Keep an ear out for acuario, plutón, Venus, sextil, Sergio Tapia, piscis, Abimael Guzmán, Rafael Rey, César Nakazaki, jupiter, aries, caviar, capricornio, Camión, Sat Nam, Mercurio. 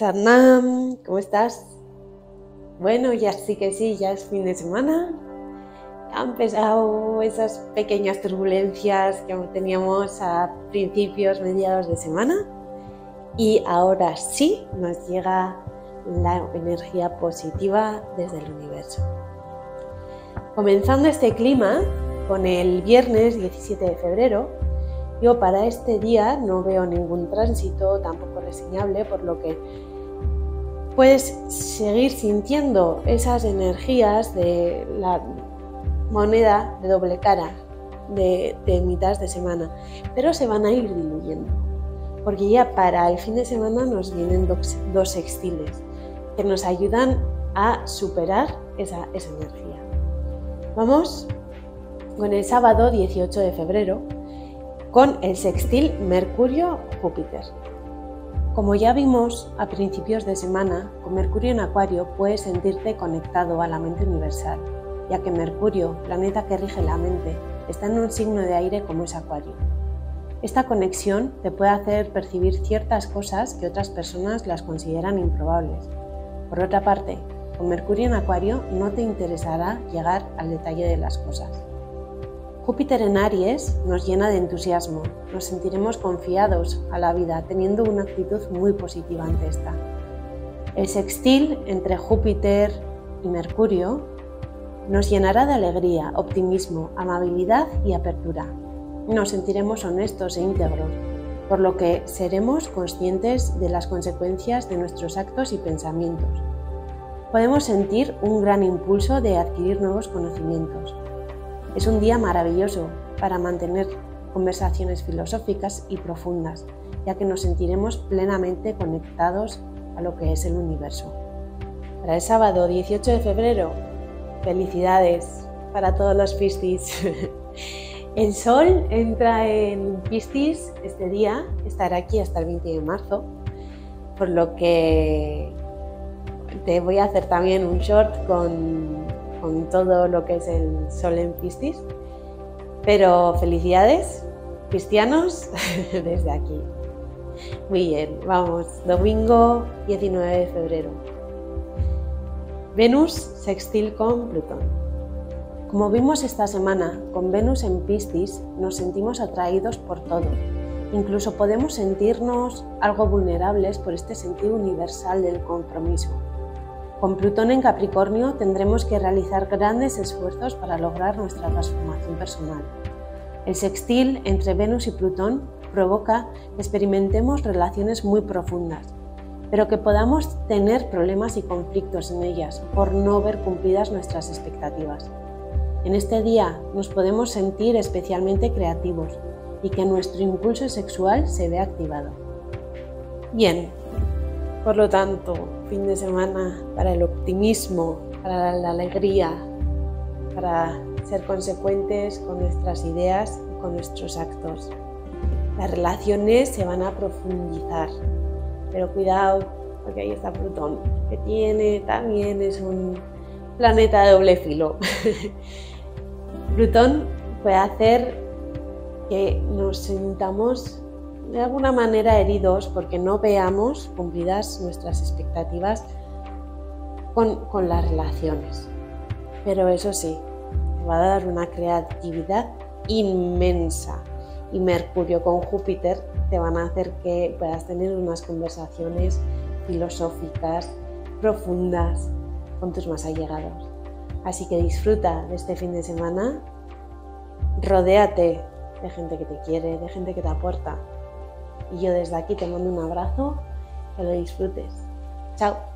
Sat Nam, ¿cómo estás? Bueno, ya sí que sí, ya es fin de semana. Han empezado esas pequeñas turbulencias que teníamos a principios, mediados de semana. Y ahora sí nos llega la energía positiva desde el universo. Comenzando este clima con el viernes 17 de febrero, yo para este día no veo ningún tránsito, tampoco reseñable, por lo que puedes seguir sintiendo esas energías de la moneda de doble cara de mitad de semana, pero se van a ir diluyendo, porque ya para el fin de semana nos vienen dos sextiles que nos ayudan a superar esa energía. Vamos con el sábado 18 de febrero, con el sextil Mercurio-Júpiter. Como ya vimos a principios de semana, con Mercurio en Acuario puedes sentirte conectado a la mente universal, ya que Mercurio, planeta que rige la mente, está en un signo de aire como es Acuario. Esta conexión te puede hacer percibir ciertas cosas que otras personas las consideran improbables. Por otra parte, con Mercurio en Acuario no te interesará llegar al detalle de las cosas. Júpiter en Aries nos llena de entusiasmo, nos sentiremos confiados a la vida, teniendo una actitud muy positiva ante esta. El sextil entre Júpiter y Mercurio nos llenará de alegría, optimismo, amabilidad y apertura. Nos sentiremos honestos e íntegros, por lo que seremos conscientes de las consecuencias de nuestros actos y pensamientos. Podemos sentir un gran impulso de adquirir nuevos conocimientos. Es un día maravilloso para mantener conversaciones filosóficas y profundas, ya que nos sentiremos plenamente conectados a lo que es el universo. Para el sábado 18 de febrero, felicidades para todos los piscis. El sol entra en piscis este día, estará aquí hasta el 20 de marzo, por lo que te voy a hacer también un short con todo lo que es el sol en piscis, pero felicidades cristianos desde aquí. Muy bien, vamos, domingo 19 de febrero. Venus sextil con Plutón. Como vimos esta semana, con Venus en piscis nos sentimos atraídos por todo. Incluso podemos sentirnos algo vulnerables por este sentido universal del compromiso. Con Plutón en Capricornio tendremos que realizar grandes esfuerzos para lograr nuestra transformación personal. El sextil entre Venus y Plutón provoca que experimentemos relaciones muy profundas, pero que podamos tener problemas y conflictos en ellas por no ver cumplidas nuestras expectativas. En este día nos podemos sentir especialmente creativos y que nuestro impulso sexual se ve activado. Bien, por lo tanto, fin de semana para el optimismo, para la alegría, para ser consecuentes con nuestras ideas y con nuestros actos. Las relaciones se van a profundizar, pero cuidado, porque ahí está Plutón, que también es un planeta de doble filo. Plutón puede hacer que nos sintamos de alguna manera heridos porque no veamos cumplidas nuestras expectativas con las relaciones. Pero eso sí, te va a dar una creatividad inmensa. Y Mercurio con Júpiter te van a hacer que puedas tener unas conversaciones filosóficas, profundas, con tus más allegados. Así que disfruta de este fin de semana, rodéate de gente que te quiere, de gente que te aporta. Y yo desde aquí te mando un abrazo, que lo disfrutes. ¡Chao!